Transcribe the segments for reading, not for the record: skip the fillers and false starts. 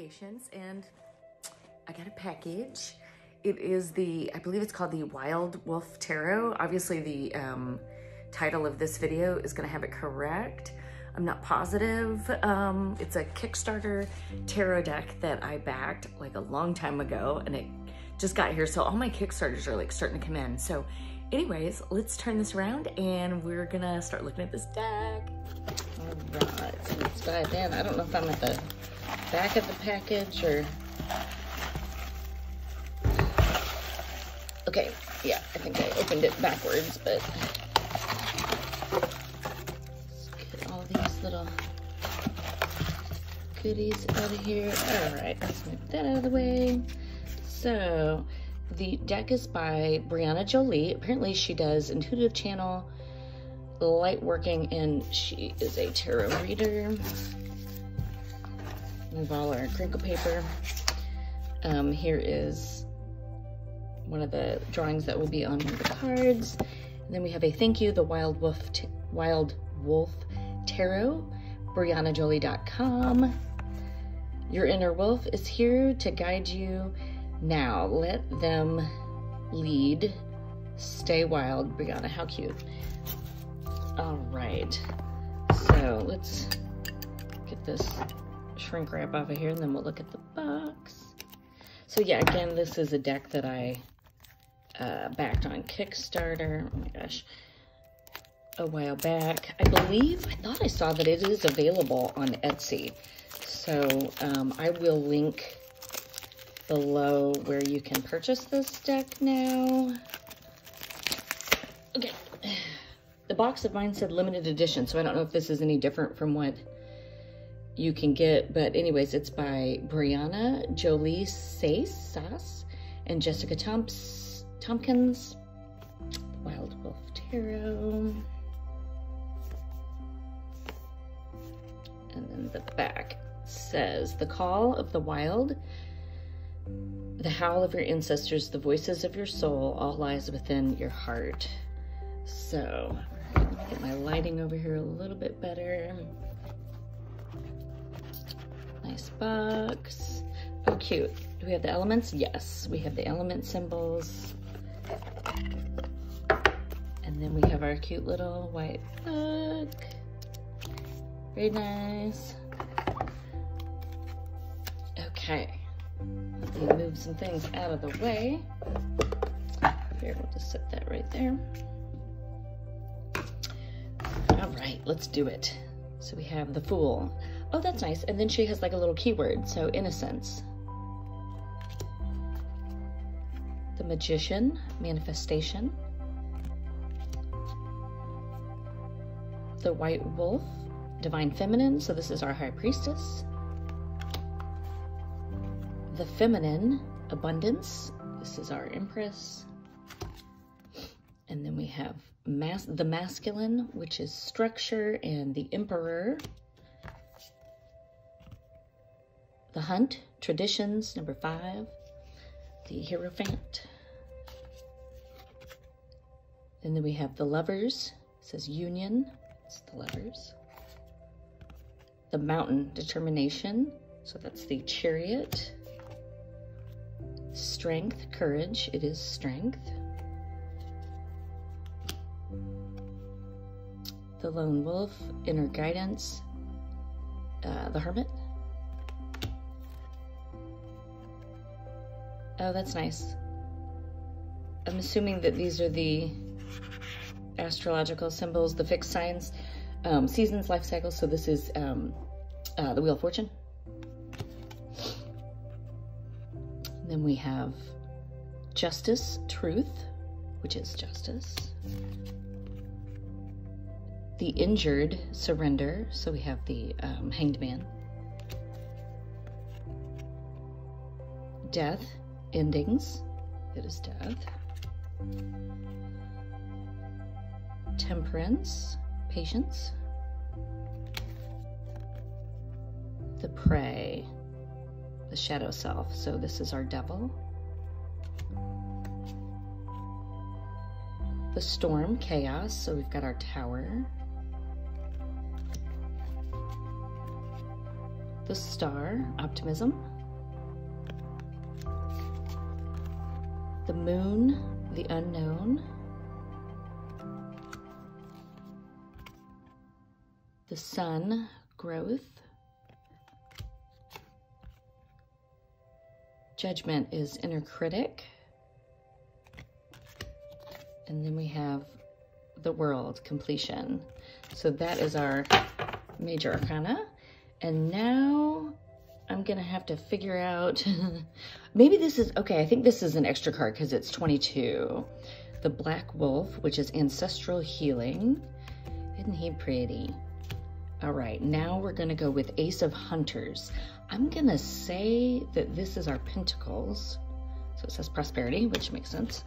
Creations, and I got a package. It is the, I believe it's called the Wild Wolf Tarot. Obviously the title of this video is gonna have it correct. I'm not positive. It's a Kickstarter tarot deck that I backed like a long time ago, and it just got here. So all my Kickstarters are like starting to come in. So anyways, let's turn this around and we're gonna start looking at this deck. All right, so let's dive in. I don't know if I'm at the back of the package or... Okay, yeah, I think I opened it backwards, but... little goodies out of here. All right, let's move that out of the way. So the deck is by Brianna Jolie. Apparently she does intuitive channel, light working, and she is a tarot reader. Move all our crinkle paper. Here is one of the drawings that will be on one of the cards. And then we have a thank you, the Wild Wolf Tarot, BriannaJolie.com. Your inner wolf is here to guide you now. Let them lead. Stay wild, Brianna. How cute. All right. So let's get this shrink wrap off of here, and then we'll look at the box. So yeah, again, this is a deck that I backed on Kickstarter. Oh my gosh. A while back. I believe, I thought I saw that it is available on Etsy. So I will link below where you can purchase this deck now. Okay. The box of mine said limited edition, so I don't know if this is any different from what you can get. But anyways, it's by Brianna Jolie Sass and Jessica Tompkins. Wild Wolf Tarot. And then the back says, the call of the wild, the howl of your ancestors, the voices of your soul, all lies within your heart. So, let me get my lighting over here a little bit better. Nice box. Oh, cute. Do we have the elements? Yes, we have the element symbols. And then we have our cute little white book. Very nice. Okay. Let me move some things out of the way. Here, we'll just set that right there. All right, let's do it. So we have the Fool. Oh, that's nice. And then she has like a little keyword, so innocence. The Magician, manifestation. The White Wolf, divine feminine, so this is our high priestess. The Feminine, abundance, this is our empress. And then we have the masculine, which is structure, and the Emperor. The Hunt, traditions, number 5. The Hierophant. And then we have the Lovers, it says union. The Lovers. The Mountain, determination, so that's the Chariot. Strength, courage, it is strength. The Lone Wolf, inner guidance. The Hermit. Oh, that's nice. I'm assuming that these are the astrological symbols, the fixed signs, seasons, life cycles. So this is the Wheel of Fortune. And then we have justice, truth, which is justice. The injured, surrender. So we have the Hanged Man. Death, endings. It is death. Temperance, patience. The Prey, the shadow self, so this is our devil. The Storm, chaos, so we've got our Tower. the star, optimism, the moon, the unknown, the sun, growth, judgment is inner critic, and then we have the world, completion. So that is our major arcana. And now I'm gonna have to figure out, maybe this is, okay, I think this is an extra card because it's 22. The Black Wolf, which is ancestral healing. Isn't he pretty? All right, now we're gonna go with Ace of Hunters. I'm gonna say that this is our pentacles. So it says prosperity, which makes sense.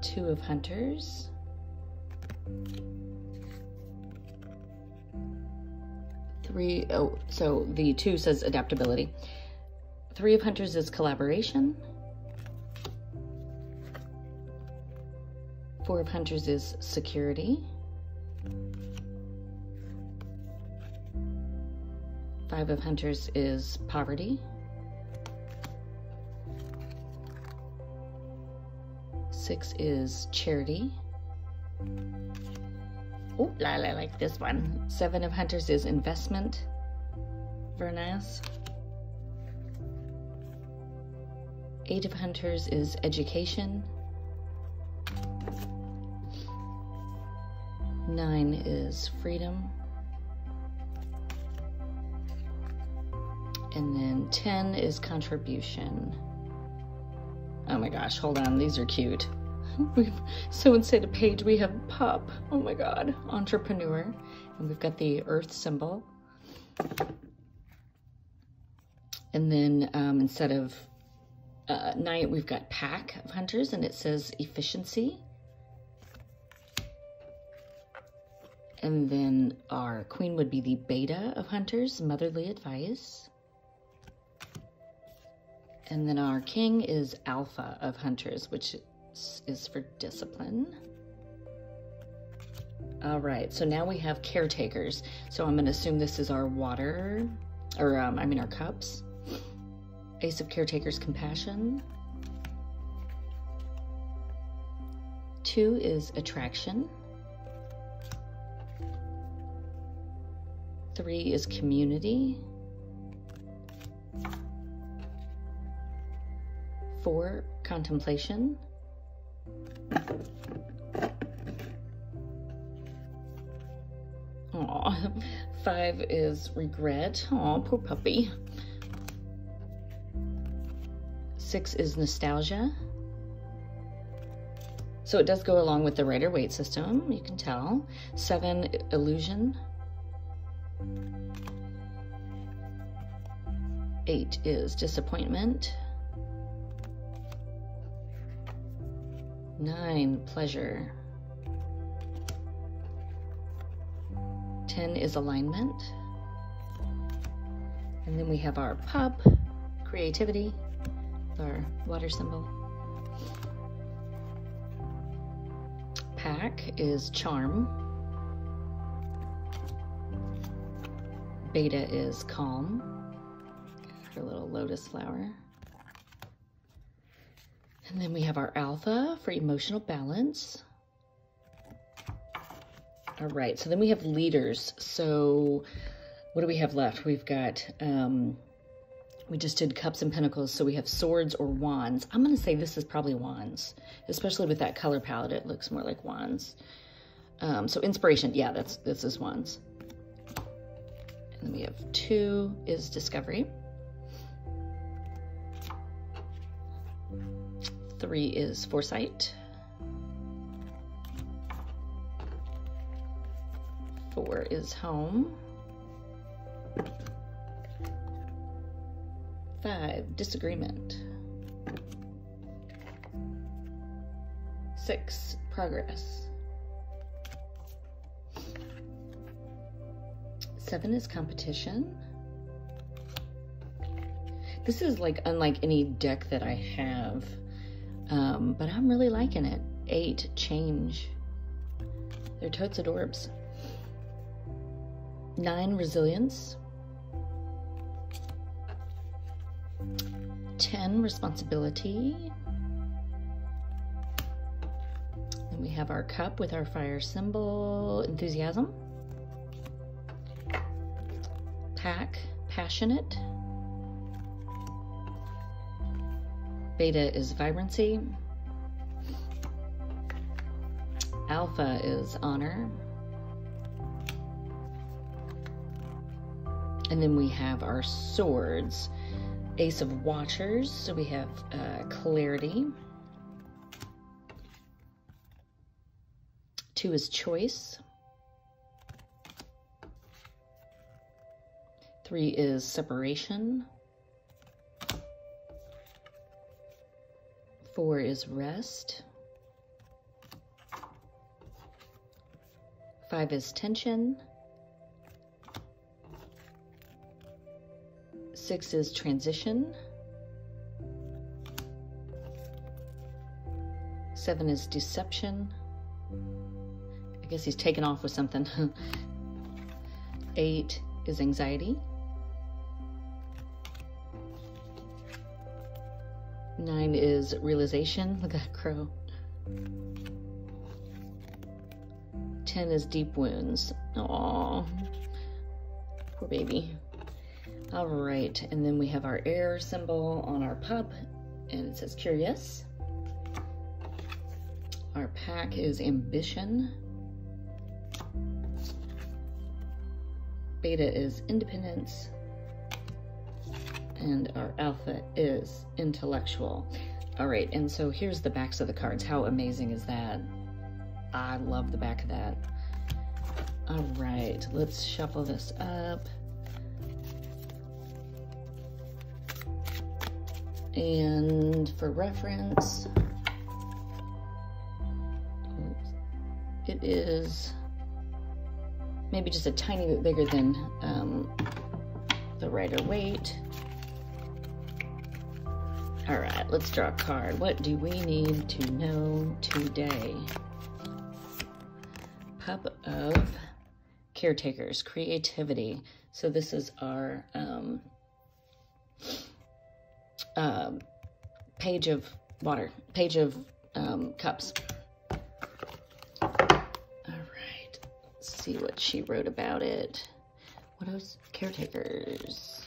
Two of Hunters. Three, oh, so the two says adaptability. Three of Hunters is collaboration. Four of Hunters is security. Five of Hunters is poverty. Six is charity. Oh, I like this one. Seven of Hunters is investment. Very nice. Eight of Hunters is education. Nine is freedom. And then 10 is contribution. Oh my gosh, hold on, these are cute. So instead of page, we have pup. Oh my God, entrepreneur. And we've got the earth symbol. And then instead of night, we've got pack of hunters, and it says efficiency. And then our queen would be the beta of hunters, motherly advice. And then our king is alpha of hunters, which is for discipline. All right, so now we have caretakers. So I'm gonna assume this is our water, or I mean our cups. Ace of caretakers, compassion. Two is attraction. Three is community. Four, contemplation. Aw, five is regret. Aw, poor puppy. Six is nostalgia. So it does go along with the Rider-Waite system, you can tell. Seven, illusion. Eight is disappointment. Nine, pleasure. 10 is alignment. And then we have our pup, creativity, our water symbol. Pack is charm. Beta is calm. Her little lotus flower. And then we have our alpha for emotional balance. All right, so then we have leaders. So what do we have left? We've got, we just did cups and pentacles. So we have swords or wands. I'm gonna say this is probably wands, especially with that color palette, it looks more like wands. So inspiration, yeah, this is wands. And then we have two is discovery. Three is foresight. Four is home. Five, disagreement. Six, progress. Seven is competition. This is like unlike any deck that I have. But I'm really liking it. Eight, change. They're totes adorbs. 9, resilience. 10, responsibility. And we have our cup with our fire symbol, enthusiasm. Pack, passionate. Beta is vibrancy. Alpha is honor. And then we have our swords. Ace of Watchers, so we have clarity. 2 is choice. 3 is separation. 4 is rest. 5 is tension. 6 is transition. 7 is deception. I guess he's taken off with something. 8 is anxiety. 9 is realization. Look at that crow. 10 is deep wounds. Aww, poor baby. All right, and then we have our air symbol on our pup, and it says curious. Our pack is ambition. Beta is independence. And our alpha is intellectual. All right, and so here's the backs of the cards. How amazing is that? I love the back of that. All right, let's shuffle this up. And for reference, it is maybe just a tiny bit bigger than the Rider-Waite. All right, let's draw a card. What do we need to know today? Pup of Caretakers, creativity. So this is our page of water, page of cups. All right, let's see what she wrote about it. What else? Caretakers,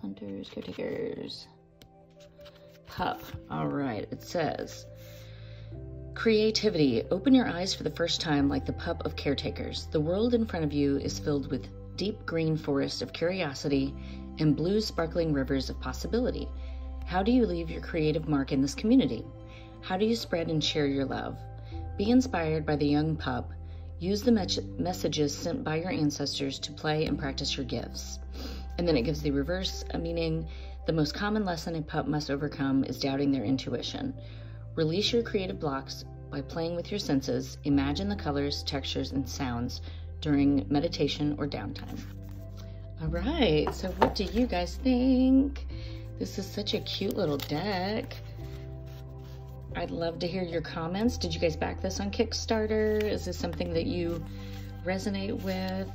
hunters, caretakers, pup. All right, it says creativity. Open your eyes for the first time like the pup of caretakers. The world in front of you is filled with deep green forests of curiosity and blue sparkling rivers of possibility. How do you leave your creative mark in this community? How do you spread and share your love? Be inspired by the young pup. Use the messages sent by your ancestors to play and practice your gifts. And then it gives the reverse meaning. The most common lesson a pup must overcome is doubting their intuition. Release your creative blocks by playing with your senses. Imagine the colors, textures, and sounds during meditation or downtime. All right, so what do you guys think? This is such a cute little deck. I'd love to hear your comments. Did you guys back this on Kickstarter? Is this something that you resonate with?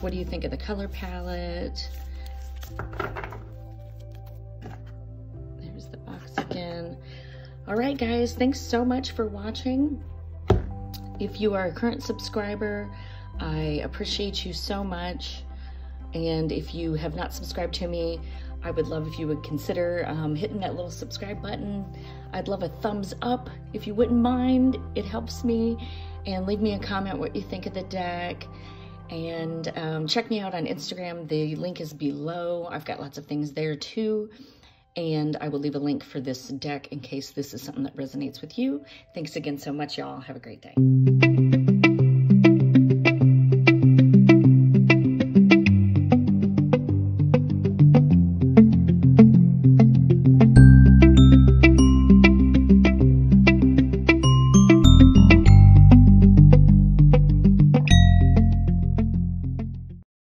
What do you think of the color palette? There's the box again. All right, guys, thanks so much for watching. If you are a current subscriber, I appreciate you so much. And if you have not subscribed to me, I would love if you would consider hitting that little subscribe button. I'd love a thumbs up if you wouldn't mind. It helps me. And leave me a comment what you think of the deck. And check me out on Instagram. The link is below. I've got lots of things there too. And I will leave a link for this deck in case this is something that resonates with you. Thanks again so much, y'all. Have a great day.